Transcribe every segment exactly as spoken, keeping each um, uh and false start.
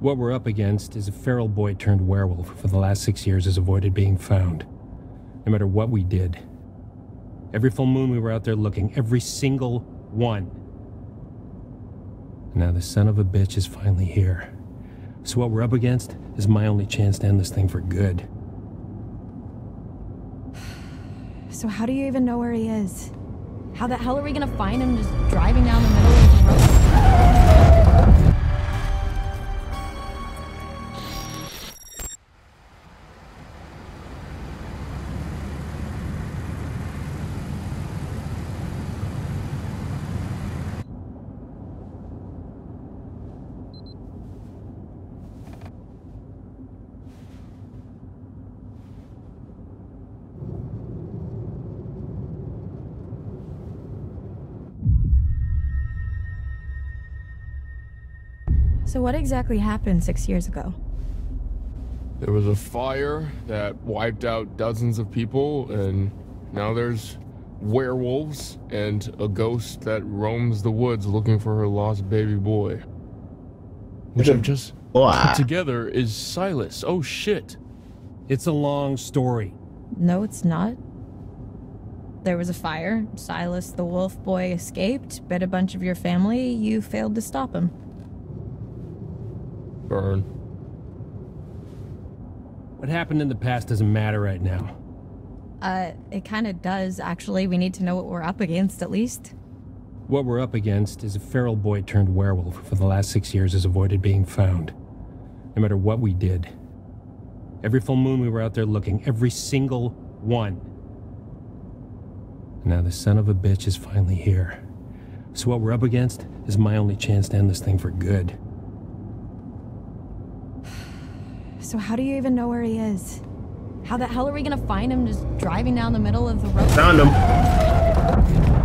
What we're up against is a feral boy turned werewolf who for the last six years has avoided being found, no matter what we did. Every full moon we were out there looking, every single one. Now the son of a bitch is finally here. So what we're up against is my only chance to end this thing for good. So how do you even know where he is? How the hell are we gonna find him just driving down the middle of the road? So what exactly happened six years ago? There was a fire that wiped out dozens of people, and now there's werewolves and a ghost that roams the woods looking for her lost baby boy. Which I've just put together is Silas. Oh shit. It's a long story. No, it's not. There was a fire. Silas the wolf boy escaped, bit a bunch of your family. You failed to stop him. Burn. What happened in the past doesn't matter right now. Uh, it kind of does, actually. We need to know what we're up against, at least. What we're up against is a feral boy turned werewolf who for the last six years has avoided being found, no matter what we did. Every full moon we were out there looking, every single one. Now the son of a bitch is finally here. So what we're up against is my only chance to end this thing for good. So how do you even know where he is? How the hell are we gonna find him just driving down the middle of the road? Found him.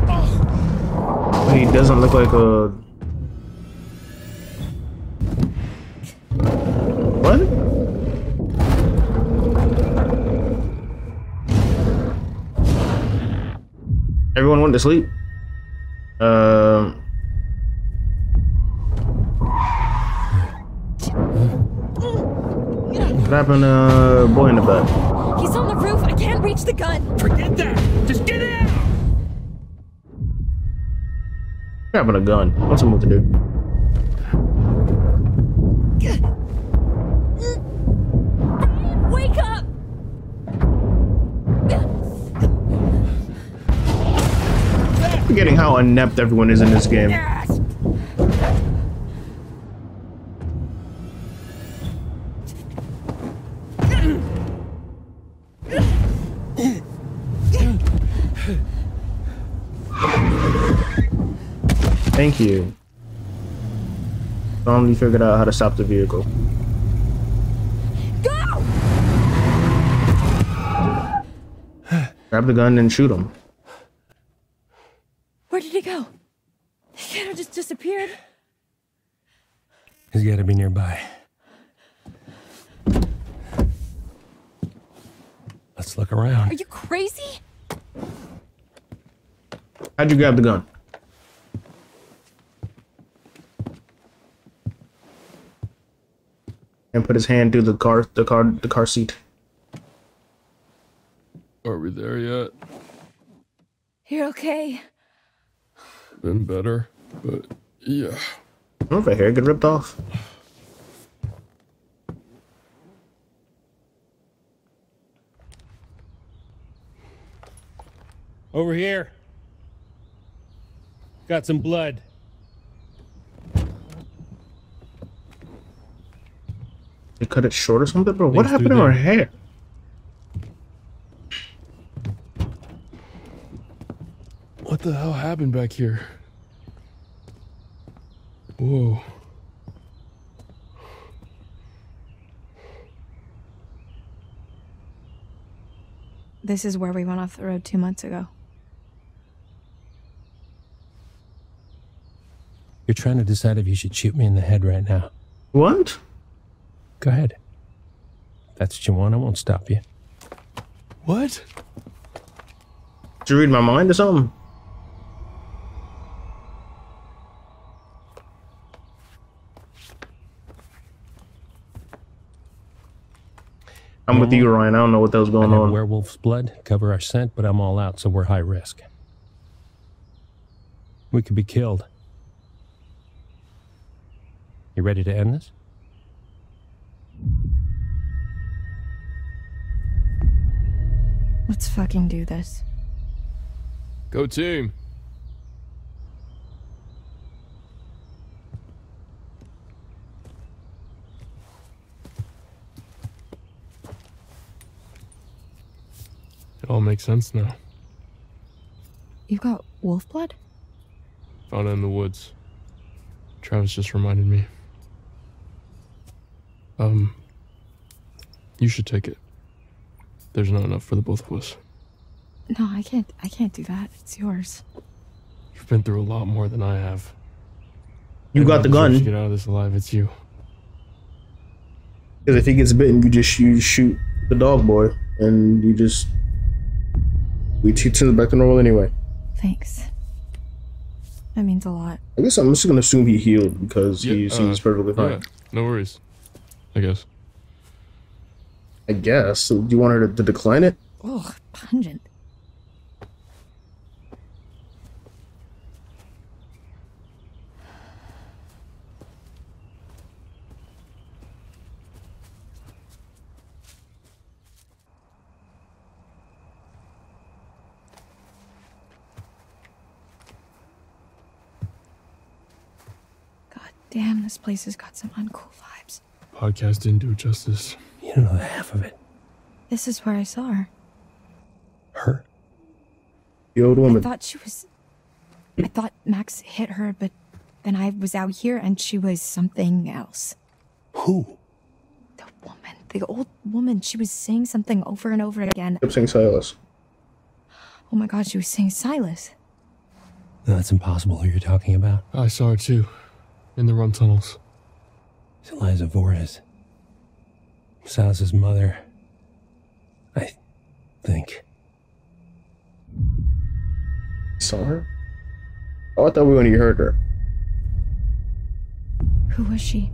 Oh. He doesn't look like a... What? Everyone went to sleep? Um... Uh... What happened to uh, boy in the back? He's on the roof. I can't reach the gun. Forget that. Just get it out. What happened to gun? What's he supposed to do? Ryan, wake up! I'm forgetting how inept everyone is in this game. Thank you. Finally figured out how to stop the vehicle. Go! Grab the gun and shoot him. Where did he go? He kind of just disappeared. He's got to be nearby. Let's look around. Are you crazy? How'd you grab the gun? And put his hand through the car, the car, the car seat. Are we there yet? You're okay. Been better, but yeah. Over here, get ripped off. Over here. Got some blood. They cut it short or something, bro. What happened to her hair? What the hell happened back here? Whoa. This is where we went off the road two months ago. You're trying to decide if you should shoot me in the head right now. What? Go ahead. If that's what you want, I won't stop you. What? Did you read my mind or something? I'm with you, Ryan. I don't know what that was going on. Werewolf's blood, cover our scent, but I'm all out, so we're high risk. We could be killed. You ready to end this? Let's fucking do this. Go team. It all makes sense now. You've got wolf blood? Found it in the woods. Travis just reminded me. Um, you should take it. There's not enough for the both of us. No, I can't. I can't do that. It's yours. You've been through a lot more than I have. You and got the gun. To get out of this alive. It's you. Because if he gets bitten, you just you shoot the dog boy, and you just we teach him back to normal anyway. Thanks. That means a lot. I guess I'm just gonna assume he healed because yeah, he uh, seems perfectly fine. Yeah, no worries. I guess. I guess. So do you want her to, to decline it? Oh, pungent. God damn, this place has got some uncool vibes. Podcast didn't do it justice. You don't know half of it. This is where I saw her. Her? The old woman. I thought she was... I thought Max hit her, but then I was out here and she was something else. Who? The woman. The old woman. She was saying something over and over again. She kept saying Silas. Oh my God, she was saying Silas. No, that's impossible who you're talking about. I saw her too. In the run tunnels. It's Eliza Vorez. Silas's mother, I think. Saw her? Oh, I thought we only heard her. Who was she?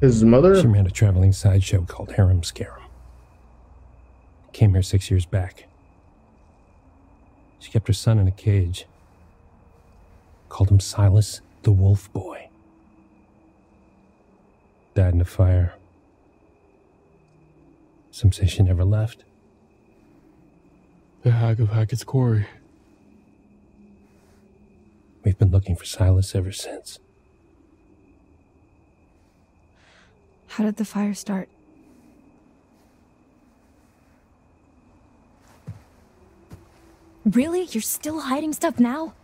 His mother? She ran a traveling sideshow called Harem Scarem. Came here six years back. She kept her son in a cage. Called him Silas the Wolf Boy. Died in a fire. Some say she never left. The hack of Hackett's quarry. We've been looking for Silas ever since. How did the fire start? Really? You're still hiding stuff now?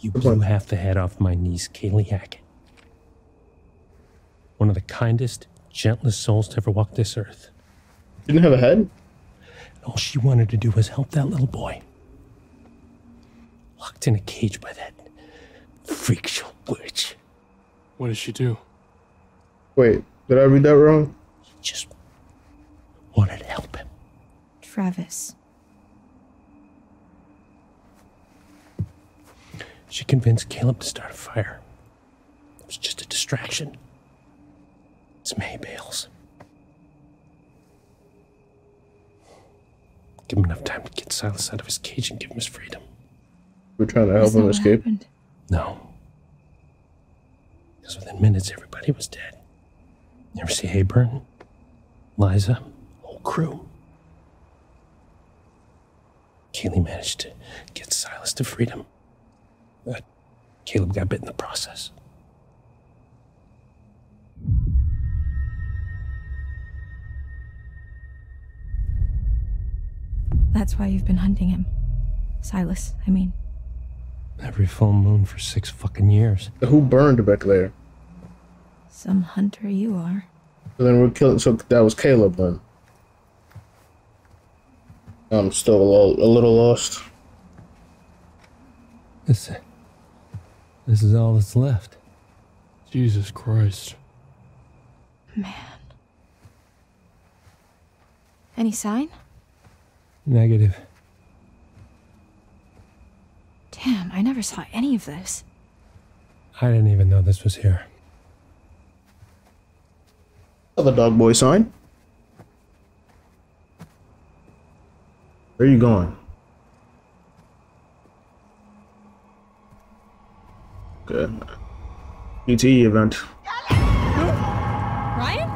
You blew half the head off my niece, Kaylee Hackett. One of the kindest, gentlest souls to ever walk this earth. Didn't have a head? And all she wanted to do was help that little boy. Locked in a cage by that freak show witch. What did she do? Wait, did I read that wrong? She just wanted to help him. Travis. She convinced Caleb to start a fire. It was just a distraction. Some hay bales. Give him enough time to get Silas out of his cage and give him his freedom. We're trying to help him escape? Happened? No. Because within minutes, everybody was dead. You ever see Hayburn? Liza? Whole crew? Kaylee managed to get Silas to freedom. But Caleb got bit in the process. That's why you've been hunting him. Silas, I mean. Every full moon for six fucking years. Who burned back there? Some hunter you are. So then we're killing, so that was Caleb then. I'm still a little, a little lost. This, this is all that's left. Jesus Christ. Man. Any sign? Negative. Damn, I never saw any of this. I didn't even know this was here. the dog boy sign. Where are you going? Okay. E T event. Ryan?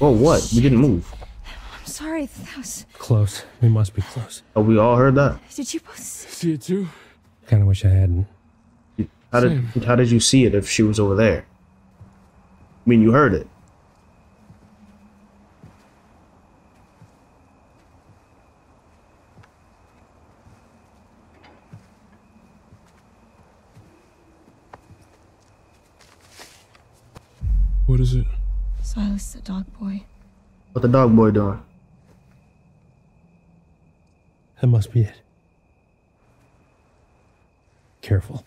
Oh, what? We didn't move. I'm sorry. That was close. We must be close. Oh, we all heard that. Did you both see it too? I kind of wish I hadn't. How did Same. How did you see it if she was over there? I mean, you heard it. What is it? Silas, the dog boy. What the dog boy doing? That must be it. Careful.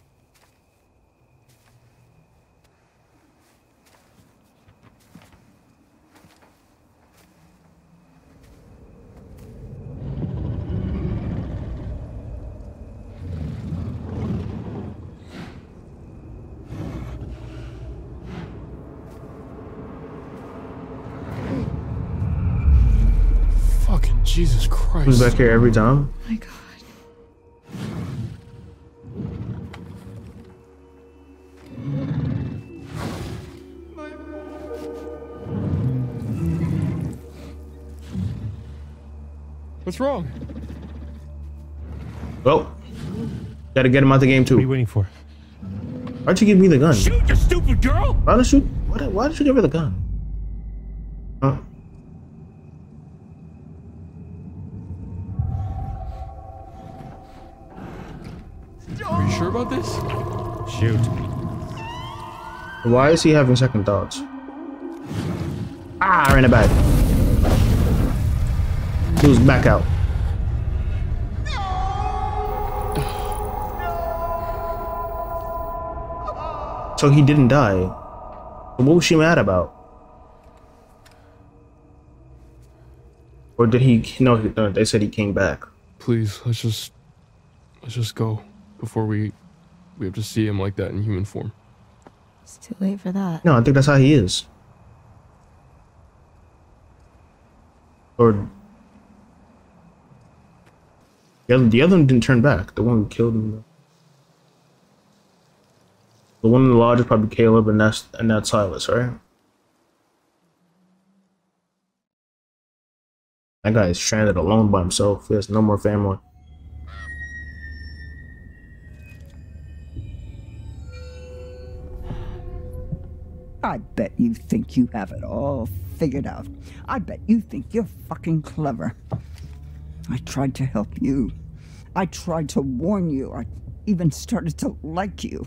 Jesus Christ. Who's back here every time? Oh my God. What's wrong? Well, gotta get him out the game too. What are you waiting for? Why'd you give me the gun? Shoot, you stupid girl! Why did you? Why, why did you give her the gun? Huh? Are you sure about this? Shoot. Why is he having second thoughts? Ah, I ran it back. He was back out. No. So he didn't die. What was she mad about? Or did he? No, they said he came back. Please, let's just, let's just go. Before we we have to see him like that in human form. It's too late for that. No, I think that's how he is. Or the other, the other one didn't turn back. The one who killed him. The one in the lodge is probably Caleb, and that's and that's Silas, right? That guy is stranded alone by himself. He has no more family. I bet you think you have it all figured out. I bet you think you're fucking clever. I tried to help you. I tried to warn you. I even started to like you.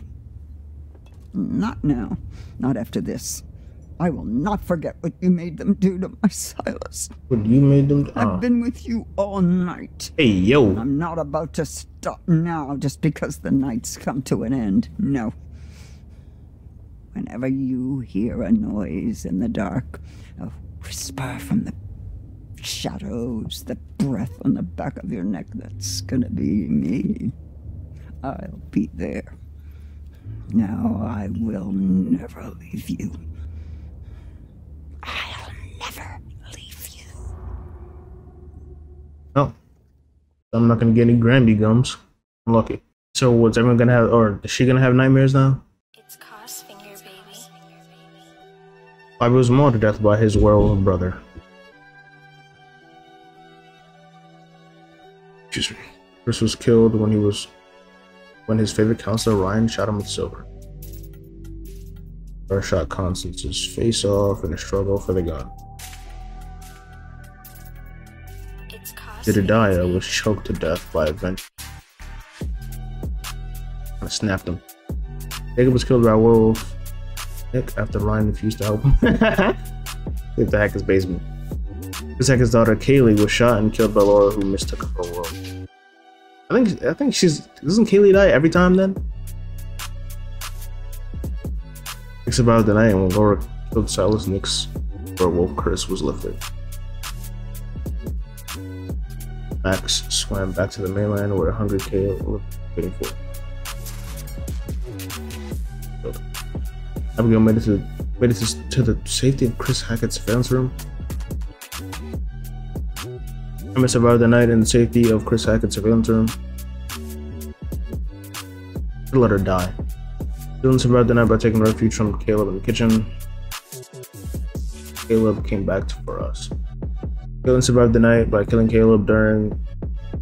Not now. Not after this. I will not forget what you made them do to my Silas. What you made them do? I've been with you all night. Hey, yo. And I'm not about to stop now just because the night's come to an end. No. Whenever you hear a noise in the dark, a whisper from the shadows, the breath on the back of your neck, that's gonna be me. I'll be there. Now I will never leave you. I'll never leave you. No. I'm not gonna get any Granby gums. I'm lucky. So what's everyone gonna have, or is she gonna have nightmares now? I was mauled to death by his werewolf brother. Excuse me. Chris was killed when he was when his favorite counselor Ryan shot him with silver. Laura shot Constance's face off in a struggle for the gun. Didadiah was choked to death by a vent. I snapped him. Jacob was killed by a werewolf. After Ryan refused to help him, hit the Hackett's basement. Chris Hackett's daughter Kaylee was shot and killed by Laura, who mistook her for a werewolf. I think I think she's doesn't Kaylee die every time then? Nick survived the night when Laura killed Silas. Nick's werewolf curse was lifted. Max swam back to the mainland where a hungry Caleb was waiting for him. Abigail made it to, made it to, to the safety of Chris Hackett's fence room. Emma survived the night in the safety of Chris Hackett's surveillance room. They let her die. Dylan survived the night by taking refuge from Caleb in the kitchen. Caleb came back for us. Dylan survived the night by killing Caleb during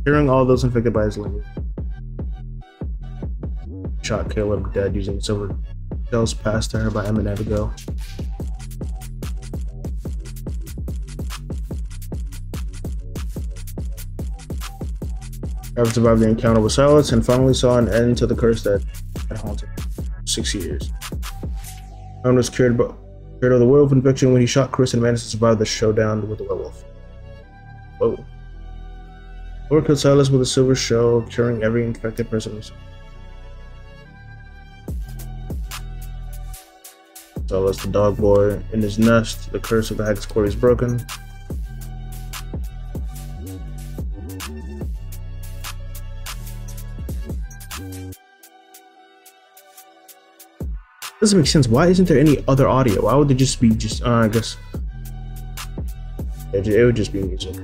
curing all those infected by his language. Shot Caleb dead using silver shells passed to her by Emma and Abigail. Travis survived the encounter with Silas and finally saw an end to the curse that had haunted him for six years. Ryan was cured, by, cured of the werewolf infection when he shot Chris and managed to survive the showdown with the werewolf. Whoa. Laura killed Silas with a silver shell, curing every infected person. Silas, the dog boy, in his nest, the curse of the Hackett's quarry is broken. Doesn't make sense. Why isn't there any other audio? Why would it just be just? Uh, I guess it, it would just be music.